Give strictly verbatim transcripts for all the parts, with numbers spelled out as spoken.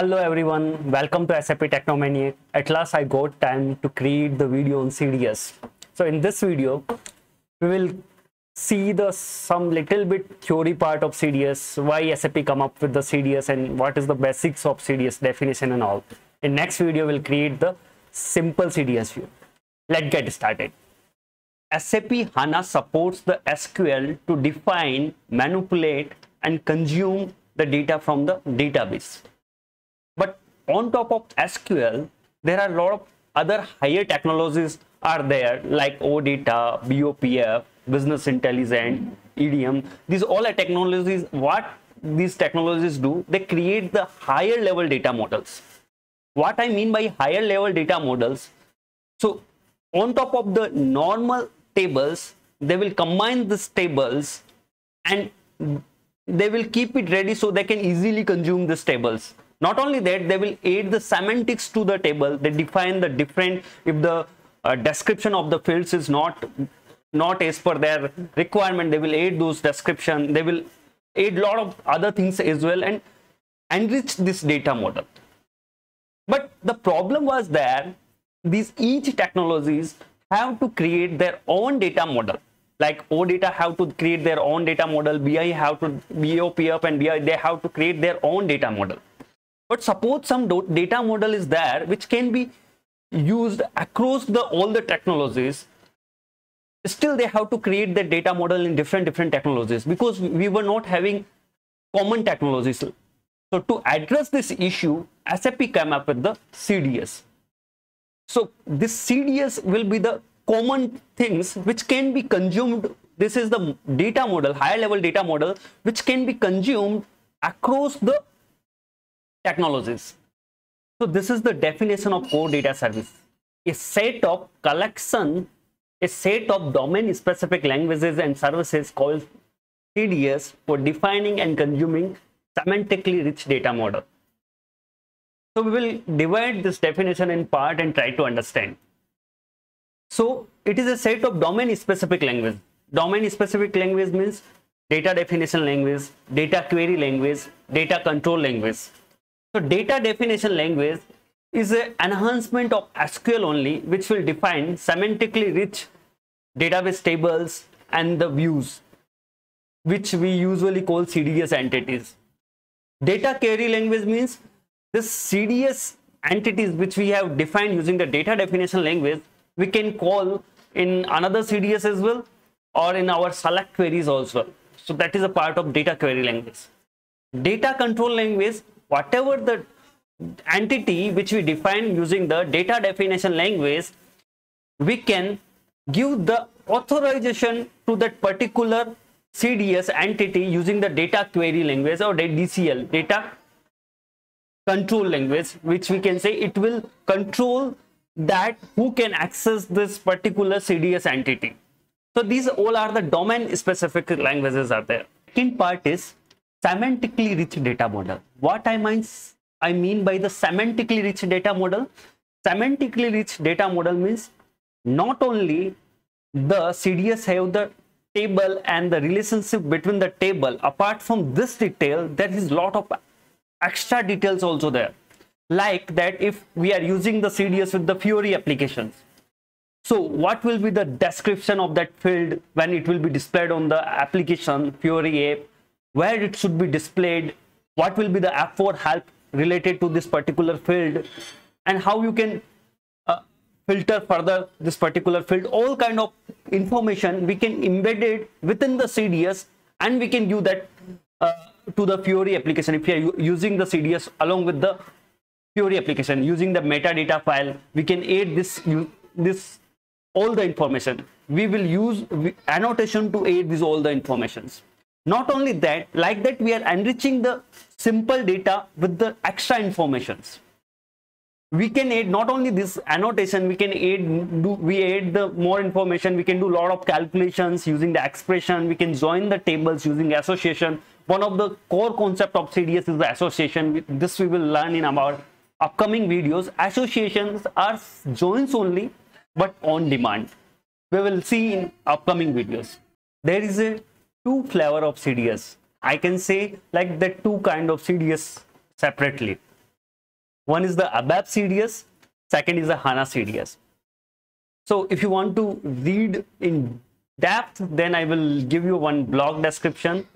Hello everyone, welcome to S A P Technomaniac. At last I got time to create the video on C D S. So in this video, we will see the some little bit theory part of C D S, why S A P come up with the C D S and what is the basics of C D S definition and all. In next video, we'll create the simple C D S view. Let's get started. S A P HANA supports the S Q L to define, manipulate and consume the data from the database. But on top of S Q L, there are a lot of other higher technologies are there like OData, B O P F, business intelligence, E D M. These all are technologies. What these technologies do, they create the higher level data models. What I mean by higher level data models, so on top of the normal tables, they will combine these tables and they will keep it ready so they can easily consume these tables. Not only that, they will add the semantics to the table. They define the different, if the uh, description of the fields is not not as per their requirement, they will add those description. They will add lot of other things as well and enrich this data model. But the problem was there, these each technologies have to create their own data model. Like OData have to create their own data model, B I have to, B O P F and B I, they have to create their own data model. But suppose some data model is there which can be used across the all the technologies. Still, they have to create the data model in different different technologies because we were not having common technologies. So to address this issue, S A P came up with the C D S. So this C D S will be the common things which can be consumed. This is the data model, higher level data model, which can be consumed across the technologies. So this is the definition of core data service: a set of collection, a set of domain specific languages and services called C D S for defining and consuming semantically rich data model. So we will divide this definition in part and try to understand. So it is a set of domain specific language. Domain specific language means data definition language, data query language, data control language. So data definition language is an enhancement of S Q L only, which will define semantically rich database tables and the views, which we usually call C D S entities. Data query language means this C D S entities which we have defined using the data definition language, we can call in another C D S as well or in our select queries also. So that is a part of data query language. Data control language, whatever the entity which we define using the data definition language, we can give the authorization to that particular C D S entity using the data query language or the D C L, data control language, which we can say it will control that who can access this particular C D S entity. So these all are the domain specific languages are there. Second part is semantically rich data model. What I mean, I mean by the semantically rich data model? Semantically rich data model means not only the C D S have the table and the relationship between the table, apart from this detail, there is lot of extra details also there. Like that if we are using the C D S with the Fiori applications, so what will be the description of that field when it will be displayed on the application, Fiori app, where it should be displayed, what will be the F four help related to this particular field, and how you can uh, filter further this particular field. All kind of information we can embed it within the C D S and we can give that uh, to the Fiori application. If you are using the C D S along with the Fiori application using the metadata file, we can add this this all the information. We will use annotation to add this all the informations. Not only that, like that we are enriching the simple data with the extra informations. We can add not only this annotation, we can add do we add the more information. We can do a lot of calculations using the expression. We can join the tables using association. One of the core concept of C D S is the association. This we will learn in our upcoming videos. Associations are joins only, but on demand. We will see in upcoming videos. There is a two flavor of C D S. I can say like the two kind of C D S separately. One is the ABAP C D S, second is the HANA C D S. So if you want to read in depth, then I will give you one blog description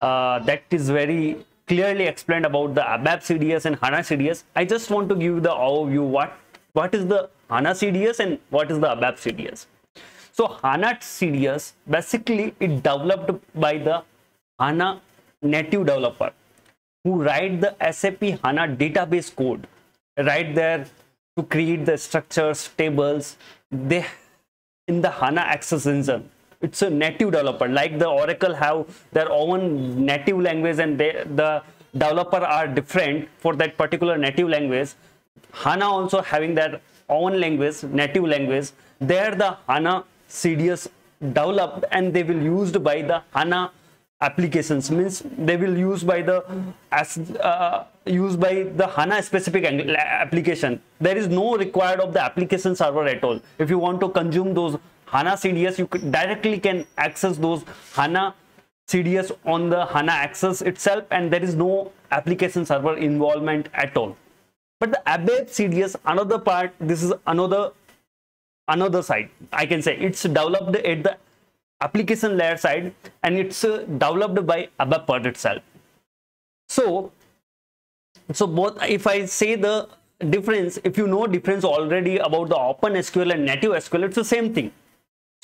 uh, that is very clearly explained about the ABAP C D S and HANA C D S. I just want to give the overview what what is the HANA C D S and what is the ABAP C D S. So HANA C D S, basically it developed by the HANA native developer who write the S A P HANA database code right there to create the structures, tables, they in the HANA access engine. It's a native developer, like the Oracle have their own native language and they, the developer are different for that particular native language. HANA also having their own language, native language. There the HANA C D S developed and they will used by the HANA applications, means they will use by the as uh, used by the HANA specific application. There is no required of the application server at all. If you want to consume those HANA C D S, you could directly can access those HANA C D S on the HANA access itself, and there is no application server involvement at all. But the ABAP C D S, another part, this is another another side, I can say it's developed at the application layer side and it's uh, developed by ABAP part itself. So so both, if I say the difference, if you know difference already about the OpenSQL and NativeSQL, it's the same thing.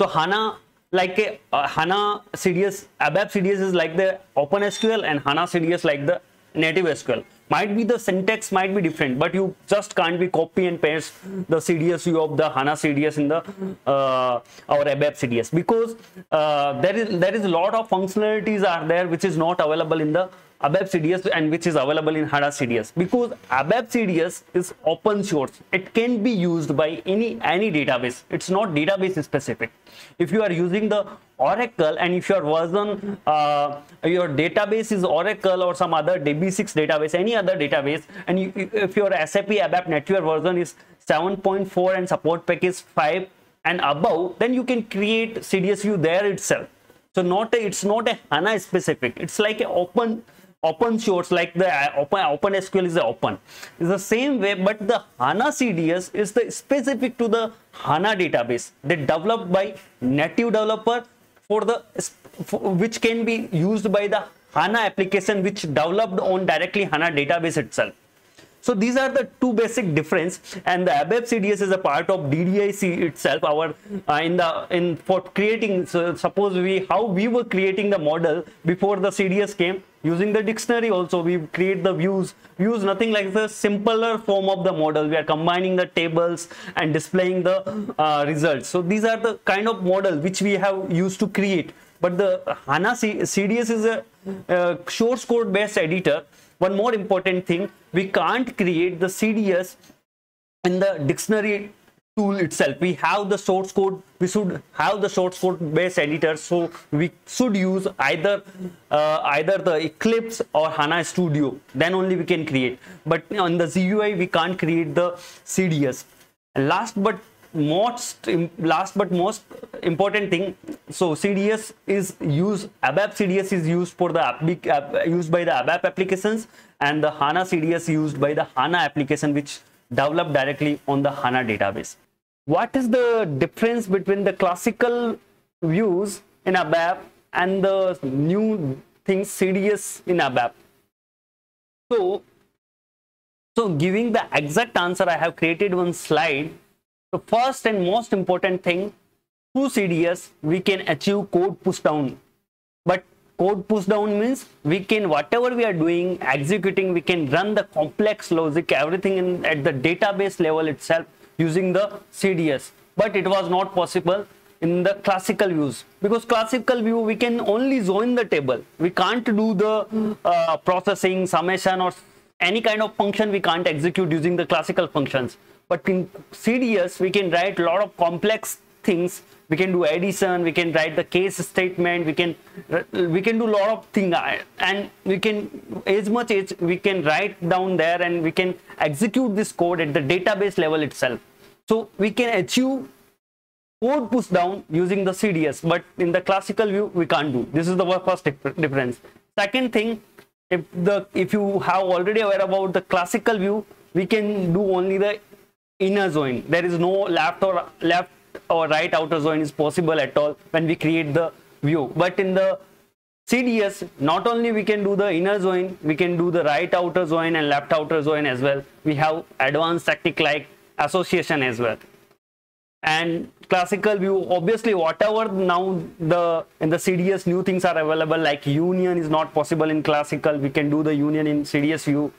So HANA, like a uh, HANA C D S, ABAP C D S is like the OpenSQL and HANA C D S like the NativeSQL. Might be the syntax might be different, but you just can't be copy and paste the C D S view of the HANA C D S in the uh, our ABAP C D S, because uh, there is there is a lot of functionalities are there which is not available in the ABAP C D S and which is available in HANA C D S, because ABAP C D S is open source. It can be used by any any database. It's not database specific. If you are using the Oracle and if your version uh, your database is Oracle or some other D B six database, any other database, and you, if your S A P ABAP NetWare version is seven point four and support pack is five and above, then you can create C D S view there itself. So not a, it's not a HANA specific. It's like an open open source, like the open OpenSQL is the open. It's the same way, but the HANA C D S is the specific to the HANA database. They developed by native developer for the for, which can be used by the HANA application which developed on directly HANA database itself. So these are the two basic difference, and the ABAP C D S is a part of D D I C itself. Our uh, in the in for creating, so suppose we how we were creating the model before the C D S came, using the dictionary also we create the views. Views nothing like the simpler form of the model. We are combining the tables and displaying the uh, results. So these are the kind of model which we have used to create. But the HANA C D S is a uh, source code based editor. One more important thing, we can't create the C D S in the dictionary tool itself. We have the source code, we should have the source code based editor. So we should use either uh, either the Eclipse or HANA Studio. Then only we can create. But on the G U I, we can't create the C D S. And last but most last but most important thing, so C D S is used, ABAP C D S is used for the used by the ABAP applications, and the HANA C D S used by the HANA application which developed directly on the HANA database. What is the difference between the classical views in ABAP and the new things C D S in ABAP? So, so giving the exact answer, I have created one slide. The first and most important thing, through C D S we can achieve code push down. But code push down means we can, whatever we are doing, executing, we can run the complex logic, everything in at the database level itself using the C D S. But it was not possible in the classical views, because classical view we can only join the table. We can't do the uh, processing, summation, or any kind of function we can't execute using the classical functions. But in C D S, we can write a lot of complex things. We can do addition, we can write the case statement, we can we can do a lot of things, and we can as much as we can write down there, and we can execute this code at the database level itself. So we can achieve code push down using the C D S, but in the classical view we can't do. This is the first difference. Second thing, if the if you have already aware about the classical view, we can do only the inner join. There is no left or left or right outer join is possible at all when we create the view. But in the C D S, not only we can do the inner join, we can do the right outer join and left outer join as well. We have advanced tactic like association as well. And classical view, obviously whatever now the in the C D S new things are available, like union is not possible in classical. We can do the union in C D S view.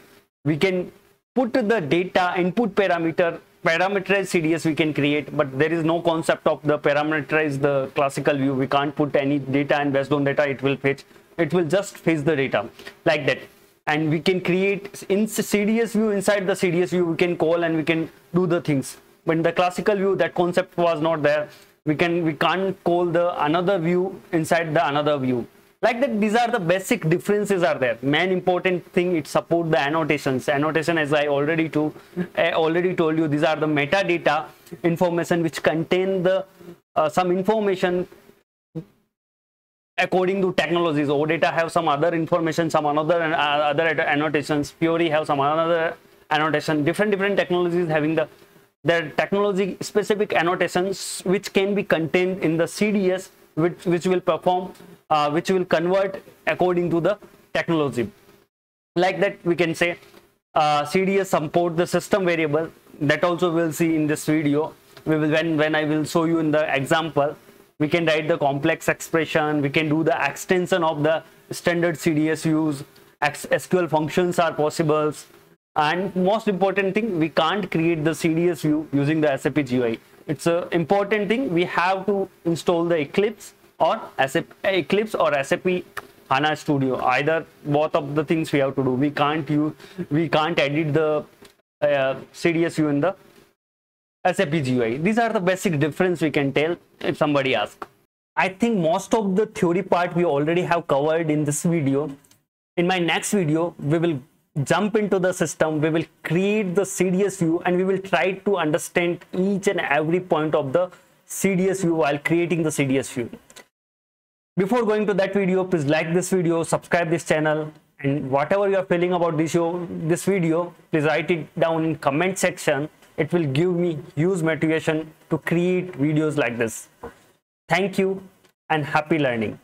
We can put the data input parameter, parameterized C D S we can create, but there is no concept of the parameterized the classical view. We can't put any data, and based on data it will fetch, it will just fetch the data like that. And we can create in C D S view, inside the C D S view we can call and we can do the things. But in the classical view that concept was not there. We can we can't call the another view inside the another view. Like that, these are the basic differences are there. Main important thing, it support the annotations. Annotation, as I already to I already told you, these are the metadata information which contain the uh, some information according to technologies. OData have some other information, some another and uh, other annotations. Fiori have some another annotation. Different different technologies having the their technology specific annotations which can be contained in the C D S, which which will perform uh, which will convert according to the technology. Like that we can say uh, C D S support the system variable. That also we'll see in this video. We will when when I will show you in the example. We can write the complex expression, we can do the extension of the standard C D S views, S Q L functions are possible. And most important thing, we can't create the C D S view using the S A P G U I. It's an important thing. We have to install the Eclipse or SAP Eclipse or S A P HANA Studio. Either both of the things we have to do. We can't use, we can't edit the uh, C D S view in the S A P G U I. These are the basic difference we can tell if somebody asks. I think most of the theory part we already have covered in this video. In my next video, we will jump into the system, we will create the C D S view, and we will try to understand each and every point of the C D S view while creating the C D S view. Before going to that video, please like this video, subscribe this channel, and whatever you are feeling about this show, this video, please write it down in comment section. It will give me huge motivation to create videos like this. Thank you and happy learning.